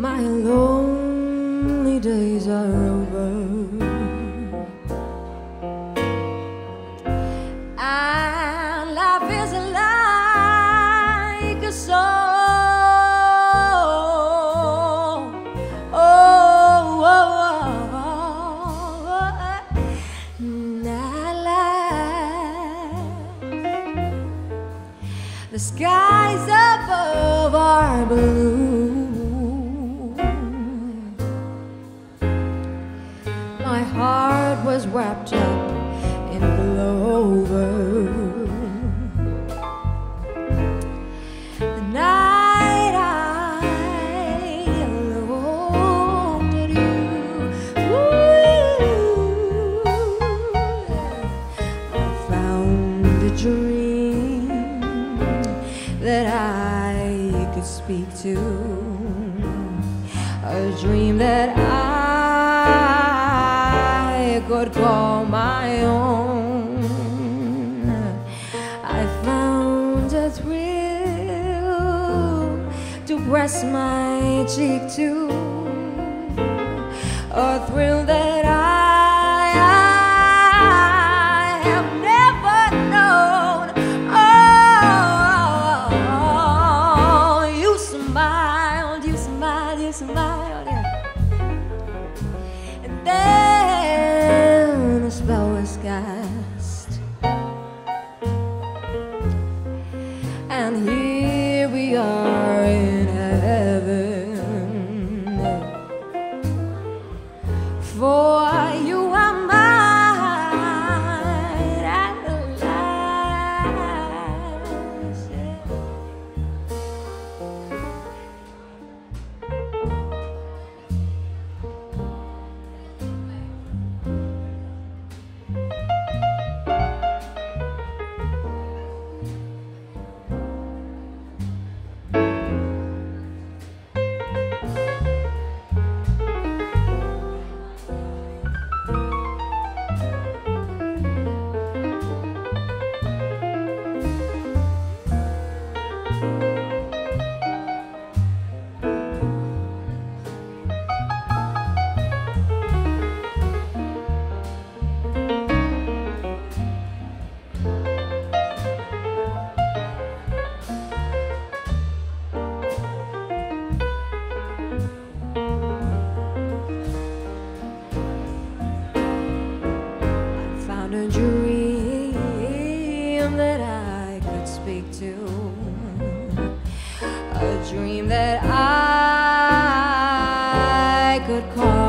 My lonely days are over. And life is like a song. Oh, oh, oh, oh. Night life. The skies above are blue. My heart was wrapped up in clover. The night I looked at you, ooh, I found a dream that I could speak to, a dream that I could call my own. I found a thrill to press my cheek to, a thrill that I have never known. Oh, you smiled, you smiled, you smiled, yeah. And then and here we are in heaven. For you are mine and the light. A dream that I could speak to, a dream that I could call.